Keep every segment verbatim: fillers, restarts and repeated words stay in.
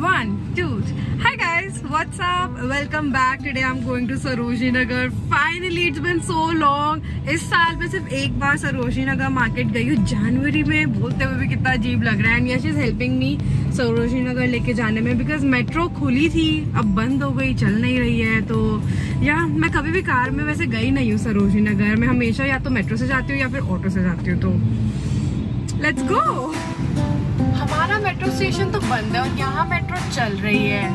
One, two. Hi guys, what's up? Welcome back. Today I'm going to Sarojini Nagar. Finally, it's been so long. इस साल में सिर्फ एक बार सरोजिनी नगर market गई हूँ जनवरी में. बोलते हुए भी कितना अजीब लग रहा है. And she is helping me Sarojini Nagar लेके जाने में बिकॉज मेट्रो खुली थी, अब बंद हो गई, चल नहीं रही है. तो या मैं कभी भी कार में वैसे गई नहीं हूँ सरोजिनी नगर. मैं हमेशा या तो मेट्रो से जाती हूँ या फिर ऑटो से जाती हूँ. तो लेट्स गो. हमारा मेट्रो स्टेशन तो बंद है और यहाँ मेट्रो चल रही है.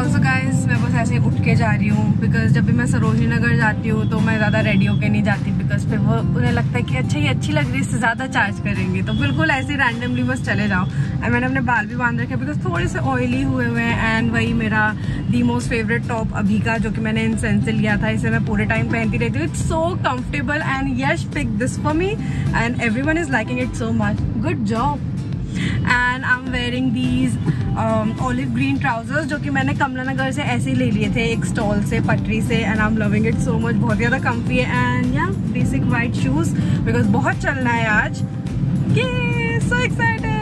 ऑल्सो गाइज मैं बस ऐसे उठ के जा रही हूँ बिकॉज जब भी मैं सरोजिनी नगर जाती हूँ तो मैं ज़्यादा रेडी होके नहीं जाती बिकॉज फिर वो उन्हें लगता है कि अच्छा ये अच्छी लग रही है, इससे ज़्यादा चार्ज करेंगे. तो बिल्कुल ऐसे रैंडमली बस चले जाओ. एंड मैंने अपने बाल भी बांध रखे बिकॉज थोड़े से ऑयली हुए हुए हैं. एंड वही मेरा दी मोस्ट फेवरेट टॉप अभी का जो कि मैंने इंसेंस से लिया था, इसे मैं पूरे टाइम पहनती रहती हूँ. It's so comfortable and Yash pick this for me and everyone is liking it so much. Good job. And I am wearing these olive green trousers जो कि मैंने कमलानगर से ऐसे ही ले लिए थे एक स्टॉल से, पटरी से. And I am loving it so much. बहुत ज़्यादा कम्फी है. एंड या बेसिक वाइट शूज़ बिकॉज बहुत चलना है आज. ये so excited.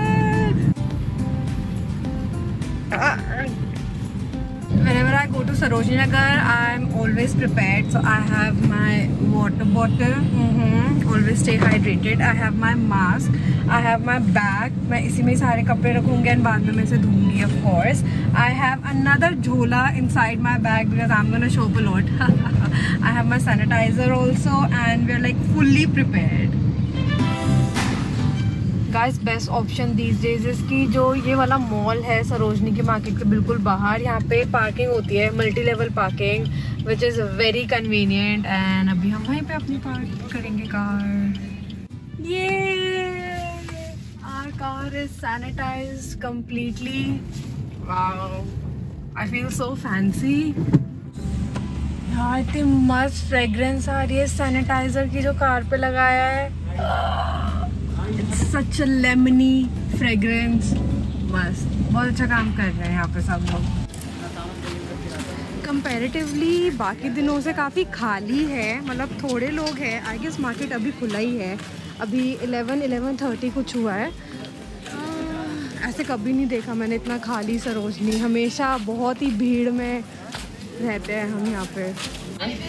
Whenever I go to Sarojini Nagar, I am always prepared. So I have my water bottle. Mm-hmm. Always stay hydrated. I have my mask. I have my bag. मैं इसी में सारे कपड़े रखूँगी और बाद में मैं इसे धूँगी, of course. I have another jhola inside my bag because I'm gonna shop a lot. I have my sanitizer also, and we're like fully prepared. Guys best option these days इसकी जो ये वाला मॉल है सरोजिनी के market के बिल्कुल बाहर. यहाँ पे पार्किंग होती है, multi level parking, which is very convenient. And अभी हम वहीं पे अपनी पार्क करेंगे कार. ये our car is sanitized completely. Wow, I feel so fancy. यार इतनी मस्त फ्रेगरेंस आ रही है सैनिटाइजर की जो कार पे लगाया है. It's such a lemony fragrance. मस्त, बहुत अच्छा काम कर रहे हैं यहाँ पे सब लोग. कंपैरेटिवली बाकी दिनों से काफ़ी खाली है, मतलब थोड़े लोग हैं. आई गेस मार्केट अभी खुला ही है. अभी इलेवन इलेवन थर्टी कुछ हुआ है. आ, ऐसे कभी नहीं देखा मैंने इतना खाली सरोजिनी. हमेशा बहुत ही भीड़ में रहते हैं हम यहाँ पे.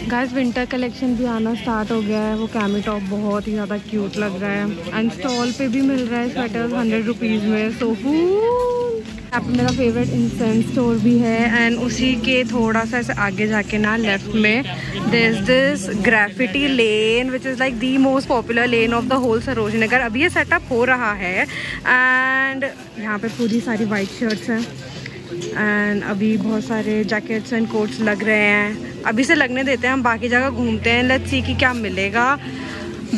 गाइस विंटर कलेक्शन भी आना स्टार्ट हो गया है. वो कैमी टॉप बहुत ही ज़्यादा क्यूट लग रहा है. एंड स्टॉल पे भी मिल रहा है स्वेटर्स हंड्रेड रुपीज़ में. सो यहाँ पे मेरा फेवरेट इंसेंस स्टोर भी है. एंड उसी के थोड़ा सा ऐसे आगे जाके ना लेफ्ट में there is this graffiti lane which is like the most popular lane of the whole Sarojini Nagar. अभी ये सेटअप हो रहा है. एंड यहाँ पे पूरी सारी वाइट शर्ट्स हैं. एंड अभी बहुत सारे जैकेट्स एंड कोट्स लग रहे हैं. अभी से लगने देते हैं, हम बाकी जगह घूमते हैं. लेट्स सी कि क्या मिलेगा.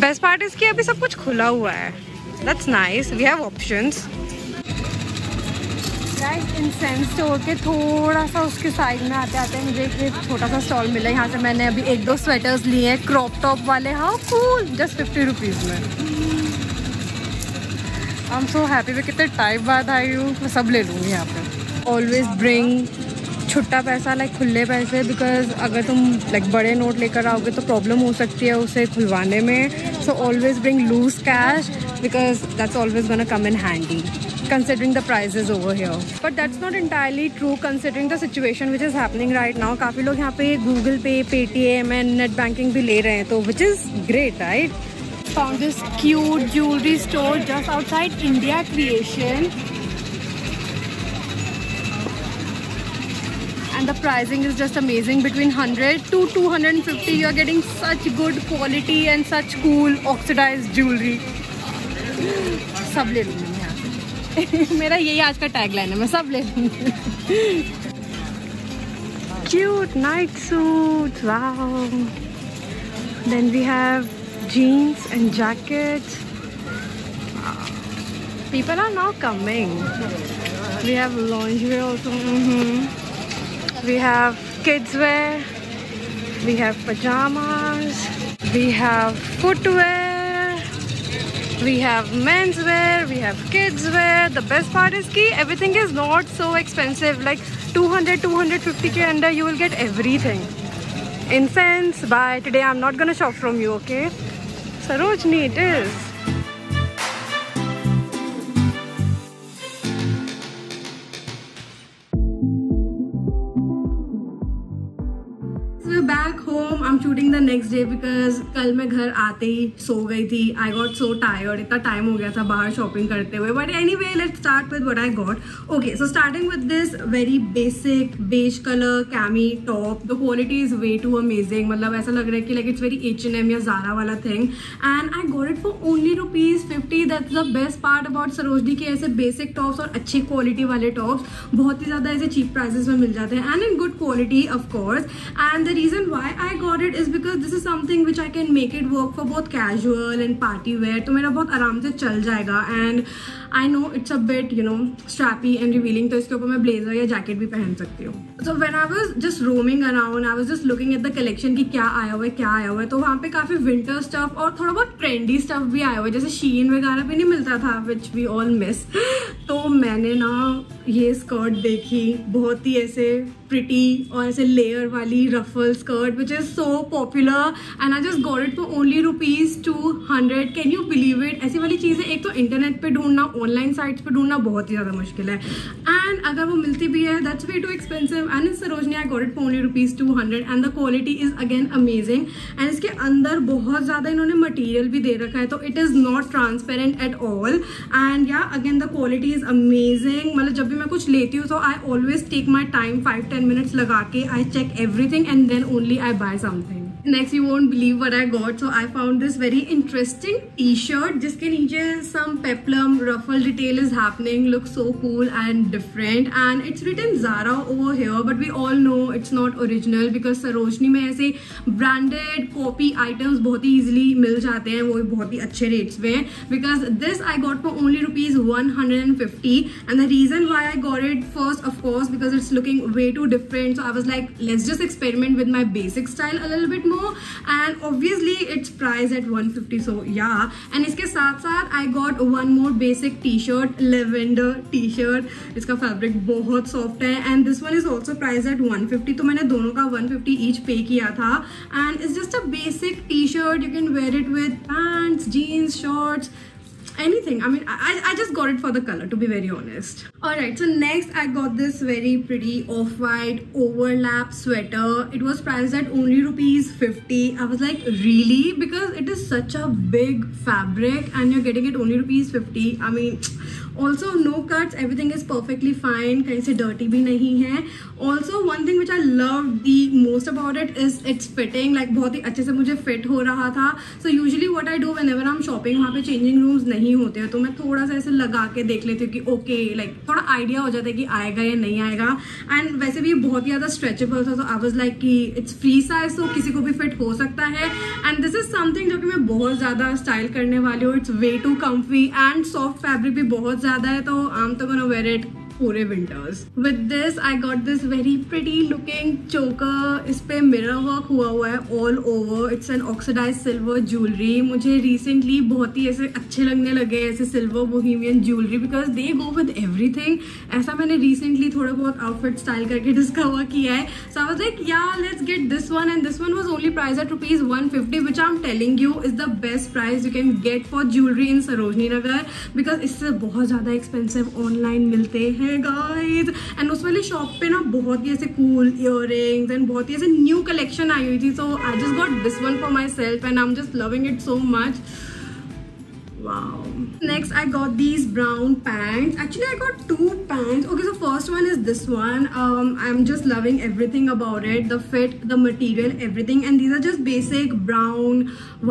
बेस्ट पार्ट इसकी अभी सब कुछ खुला हुआ है. That's nice, we have options. Guys incense store के थोड़ा सा उसके साइड में आते आते मुझे एक छोटा सा स्टॉल मिला. यहाँ से मैंने अभी एक दो स्वेटर्स लिए हैं क्रॉप टॉप वाले. How cool, just fifty rupees में. I am so happy. मैं कितने टाइम बाद आई हूँ, मैं सब ले लूँगी यहाँ पर. ऑलवेज ब्रिंग छुट्टा पैसा, लाइक खुले पैसे, बिकॉज अगर तुम लाइक बड़े नोट लेकर आओगे तो प्रॉब्लम हो सकती है उसे खुलवाने में. So always bring loose cash because that's always gonna come in handy considering the prices over here. But that's not entirely true considering the situation which is happening right now. काफ़ी लोग यहाँ पे गूगल पे, Paytm and net banking भी ले रहे हैं, तो which is great right. Found this cute jewellery store just outside India creation. And the pricing is just amazing. Between one hundred to two hundred fifty, you are getting such good quality and such cool oxidized jewelry. सब ले लूँगी यहाँ. मेरा यही आज का tagline है, मैं सब ले लूँगी. Cute night suits. Wow. Then we have jeans and jackets. People are now coming. We have lingerie also. Mm-hmm. We have kids wear, we have pajamas, we have footwear, we have men's wear, we have kids wear. The best part is ki everything is not so expensive. Like two hundred to two fifty ke under you will get everything. Incense, bye. Today I'm not gonna shop from you, okay? Sarojini it is. we're back home. I'm shooting the next day because कल मैं घर आते ही सो गई थी. I got so tired. इतना time हो गया था बाहर शॉपिंग करते हुए. But anyway, let's start with what I got. Okay, so starting with this very basic beige color cami top. The quality is way too amazing. मतलब ऐसा लग रहा है कि like it's very H and M या Zara वाला thing. And I got it for only rupees fifty. That's the best part about Sarojini के ऐसे basic tops और अच्छी क्वालिटी वाले टॉप्स बहुत ही ज़्यादा ऐसे cheap prices में मिल जाते हैं. And in good quality, of course. And the reason why I got it is because this is something which I can make it work for both casual and party wear. तो मेरा बहुत आराम से चल जाएगा. And I know it's a bit, you know, strappy and revealing. तो इसके ऊपर मैं blazer या jacket भी पहन सकती हूँ. So when I was just roaming around, I was just looking at the collection कि क्या आया हुआ है क्या आया हुआ है. तो वहाँ पे काफ़ी winter stuff और थोड़ा बहुत trendy stuff भी आया हुआ है, जैसे Shein वगैरह भी नहीं मिलता था, which we all miss. तो मैंने ना ये स्कर्ट देखी, बहुत ही ऐसे प्रिटी और ऐसे लेयर वाली ruffle skirt which is so popular and I just got it for only rupees two hundred. Can you believe it. ऐसी वाली चीज़ें एक तो इंटरनेट पे ढूंढना, ऑनलाइन साइट्स पे ढूंढना बहुत ही ज़्यादा मुश्किल है, एंड अगर वो मिलती भी है that's way too expensive. And Sarojini I got it for only rupees two hundred and the quality is again amazing. And इसके अंदर बहुत ज़्यादा इन्होंने मटीरियल भी दे रखा है, तो it is not transparent at all. And yeah again the quality is amazing. मतलब जब भी मैं कुछ लेती हूँ तो I always take my time, five ten minutes लगा के I check everything and then only I buy something. Next, you won't believe what I got. So I found this very interesting T-shirt जिसके नीचे some peplum ruffle detail is happening. Looks so cool and different. And it's written Zara over here, but we all know it's not original because Sarojini में ऐसे branded copy items बहुत ही easily मिल जाते हैं, वो भी बहुत ही अच्छे rates पे हैं. Because this I got for only rupees one hundred fifty. And the reason why I got it first, of course, because it's looking way too different. So I was like, let's just experiment with my basic style a little bit. And obviously it's priced at one fifty, so yeah. And इसके साथ साथ I got one more basic T-shirt, lavender T-shirt. इसका fabric बहुत soft है and this one is also priced at one fifty. तो मैंने दोनों का one fifty each pay किया था. And it's just a basic T-shirt. You can wear it with pants, jeans, shorts. Anything. I mean, I, I just got it for the color, to be very honest. Alright, so next I got this very pretty off-white overlap sweater. It was priced at only rupees fifty. I was like, really? Because it is such a big fabric and you're getting it only rupees fifty. I mean, also no cuts, everything is perfectly fine. कहीं से dirty भी नहीं है. Also one thing which I loved the most about it is its fitting. Like बहुत ही अच्छे से मुझे fit हो रहा था. So usually what I do whenever I'm shopping, वहाँ पे changing rooms नहीं होते हैं, तो मैं थोड़ा सा ऐसे लगा के देख लेती हूँ कि ओके okay, लाइक like, थोड़ा आइडिया हो जाता है कि आएगा या नहीं आएगा. एंड वैसे भी बहुत ही ज़्यादा स्ट्रेचेबल था, तो आई वाज लाइक कि इट्स फ्री साइज, तो किसी को भी फिट हो सकता है. एंड दिस इज समथिंग जो कि मैं बहुत ज़्यादा स्टाइल करने वाली हूँ. It's way too comfy and soft fabric भी बहुत ज़्यादा है, तो आई एम तो गोना वेयर इट पूरे winters. With this I got this very pretty looking choker. इस पर मिरर वर्क हुआ हुआ है all over. It's an oxidize silver jewellery. मुझे रिसेंटली बहुत ही ऐसे अच्छे लगने लगे ऐसे silver bohemian jewellery, because they go with everything. ऐसा मैंने रिसेंटली थोड़ा बहुत आउटफिट स्टाइल करके डिस्कवर किया है. सो आई वाज लाइक या let's get this one and this one was only priced at rupees one fifty, which I am telling you is the best price you can get for jewellery in Sarojini Nagar, because इससे बहुत ज़्यादा expensive online मिलते हैं guys. And उस वाली shop पे ना बहुत ही ऐसे कूल इयर रिंग्स एंड बहुत ही ऐसे न्यू कलेक्शन आई हुई थी. So I just got this one for myself and I am just loving it so much. Wow. Next, I got these brown pants. Actually, I got two pants. Okay, so first one is this one. Um, I'm just loving everything about it. The fit, the material, everything. And these are just basic brown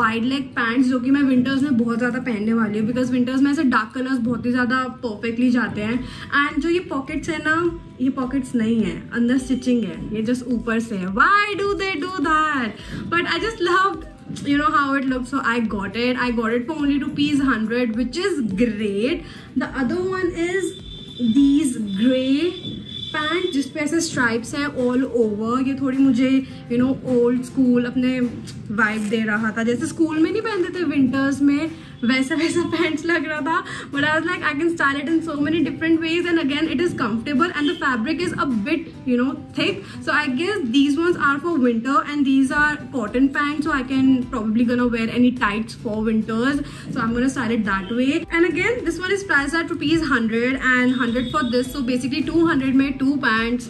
wide leg pants, जो कि मैं winters में बहुत ज़्यादा पहनने वाली हूँ, because winters में ऐसे dark colors बहुत ही ज़्यादा perfectly जाते हैं. And जो ये pockets है ना, ये pockets नहीं है, अंदर stitching है, ये just ऊपर से है. Why do they do that? But I just loved. You know how it looks, so I got it. I got it for only rupees one hundred, which is great. The other one is these grey pant जिस पे ऐसे stripes हैं all over. ये थोड़ी मुझे you know old school अपने vibe दे रहा था, जैसे स्कूल में नहीं पहनते थे विंटर्स में, वैसा वैसा पैंट्स लग रहा था. But I was like I can style it in so many different ways and again it is comfortable and the fabric is a bit you know thick. So I guess these ones are for winter and these are cotton pants, so I can probably gonna wear any tights for winters. So I am gonna style it that way. And again this one is priced at rupees hundred and hundred for this, so basically two hundred में two pants,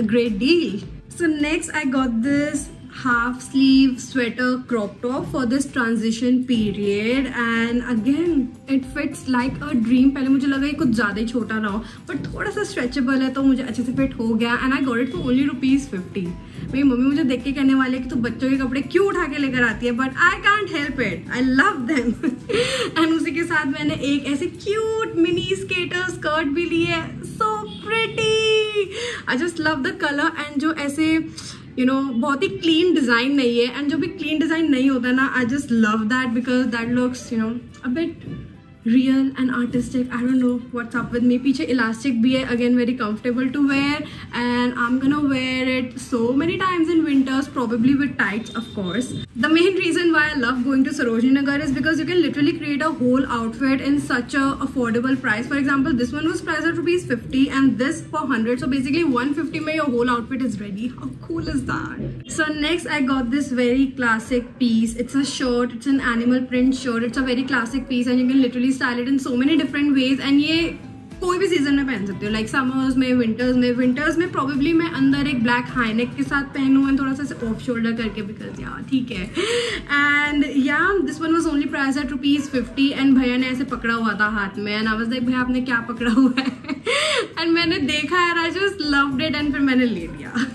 a great deal. So next I got this half sleeve sweater crop top for this transition period and again it fits like a dream. पहले मुझे लगा ये कुछ ज़्यादा ही छोटा ना हो but थोड़ा सा stretchable है तो मुझे अच्छे से fit हो गया and I got it for only rupees fifty. मेरी मम्मी मुझे देख के कहने वाले कि तो बच्चों के कपड़े क्यों उठा के लेकर आती है but I can't help it. I love them. and उसी के साथ मैंने एक ऐसे cute mini skater skirt भी ली है. So pretty. I just love the color and जो ऐसे यू नो बहुत ही क्लीन डिज़ाइन नहीं है एंड जो भी क्लीन डिज़ाइन नहीं होता ना I just love that because that looks you know a bit real and artistic. I don't know what's up with me. पीछे इलास्टिक भी है again very comfortable to wear and I am gonna wear it so many times in winters probably with tights of course. The main reason why I love going to Sarojini Nagar is because you can literally create a whole outfit in such a affordable price. For example this one was price at rupees fifty and this for hundred so basically one fifty में your whole outfit is ready. How cool is that. So next I got this very classic piece. It's a shirt. It's an animal print shirt. It's a very classic piece and you can literally style it in so many different ways and ये कोई भी season में पहन सकते हो like summers में winters में. Winters में प्रॉबेबली मैं अंदर एक ब्लैक हाई नेक के साथ पहनूँ एंड थोड़ा सा ऑफ शोल्डर करके बिकॉज यार ठीक है. एंड या this one was only price at rupees fifty and भैया ने ऐसे पकड़ा हुआ था हाथ में एंड आई वाज लाइक भैया आपने क्या पकड़ा हुआ है एंड मैंने देखा and I just loved it and फिर मैंने ले लिया.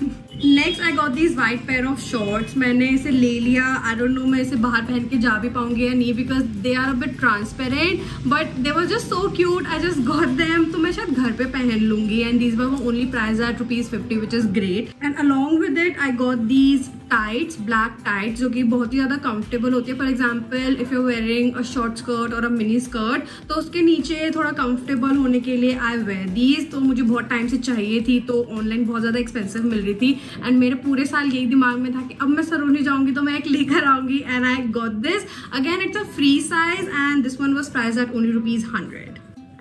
Next I got this white pair of shorts. मैंने इसे ले लिया. आई डोंट नो मैं इसे बाहर पहन के जा भी पाऊंगी या नहीं because they are a bit transparent but they were just so cute. I just got them तो मैं शायद घर पे पहन लूंगी and these were only price at rupees fifty which is great. And along with it I got these tights black tights जो कि बहुत ही ज़्यादा कंफर्टेबल होती है. For example if you wearing a short skirt और अ मिनी स्कर्ट तो उसके नीचे थोड़ा कंफर्टेबल होने के लिए आई वेयर दीज. तो मुझे बहुत टाइम से चाहिए थी तो ऑनलाइन बहुत ज़्यादा एक्सपेंसिव मिल रही थी एंड मेरे पूरे साल यही दिमाग में था कि अब मैं सरोजिनी जाऊँगी तो मैं एक लेकर आऊँगी and I got this. Again it's a free size and this one was price at only rupees hundred.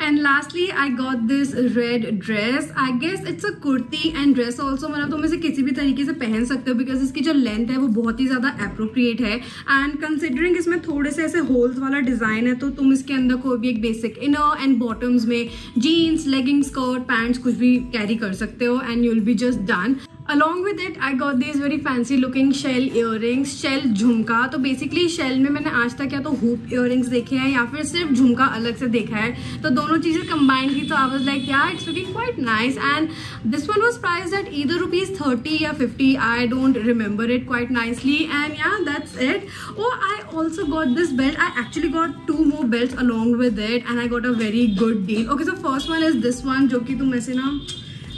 And lastly, I got this red dress. I guess it's a kurti and dress also. मतलब तुम इसे किसी भी तरीके से पहन सकते हो because इसकी जो length है वो बहुत ही ज़्यादा appropriate है. And considering इसमें थोड़े से ऐसे holes वाला design है तो तुम इसके अंदर कोई भी एक basic inner and bottoms में jeans, leggings, skirt, pants कुछ भी carry कर सकते हो and you'll be just done. Along with it, I got these very fancy looking shell earrings, shell झुमका. तो basically shell में मैंने आज तक या तो hoop earrings देखे हैं या फिर सिर्फ झुमका अलग से देखा है तो दोनों चीज़ें combined की तो I was like yeah it's looking quite nice and this one was priced at either rupees thirty या fifty. I don't remember it quite nicely and yeah that's it. Oh I also got this belt. I actually got two more belts along with it and I got a very good deal. Okay so first one is this one जो कि तुम ऐसे ना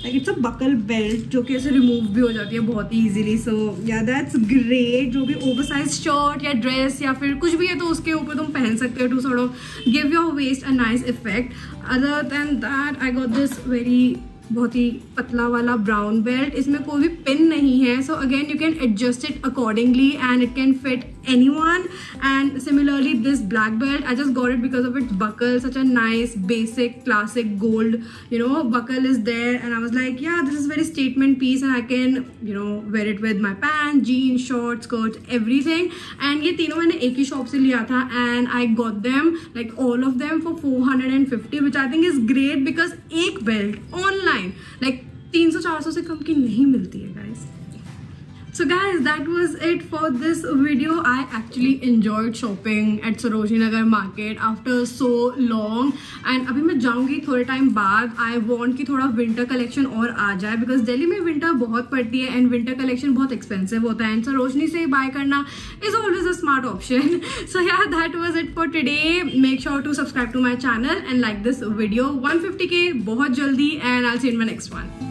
like it's a buckle belt जो कि ऐसे remove भी हो जाती है बहुत ही ईजिली. सो या दैट्स ग्रेट. जो भी ओवर साइज शर्ट या ड्रेस या फिर कुछ भी है तो उसके ऊपर तुम पहन सकते हो to sort of give your waist a nice effect. Other than that I got this very बहुत ही पतला वाला ब्राउन बेल्ट. इसमें कोई भी पिन नहीं है so again you can adjust it accordingly and it can fit anyone. And similarly this black belt I just got it because of its buckle. Such a nice basic classic gold you know buckle is there and I was like yeah this is very statement piece and I can you know wear it with my pants jeans shorts skirts everything. And ये तीनों मैंने एक ही shop से लिया था and I got them like all of them for four hundred fifty which I think is great because एक belt online like three hundred four hundred से कम की नहीं मिलती है guys. So guys that was it for this video. I actually enjoyed shopping at Sarojini Nagar market after so long and अभी मैं जाऊँगी थोड़े टाइम बाद. I want कि थोड़ा winter collection और आ जाए because Delhi में winter बहुत पड़ती है and winter collection बहुत expensive होता है and Sarojini से buy करना is always a smart option. So yeah that was it for today. Make sure to subscribe to my channel and like this video. one fifty K बहुत जल्दी and I'll see you in my next one.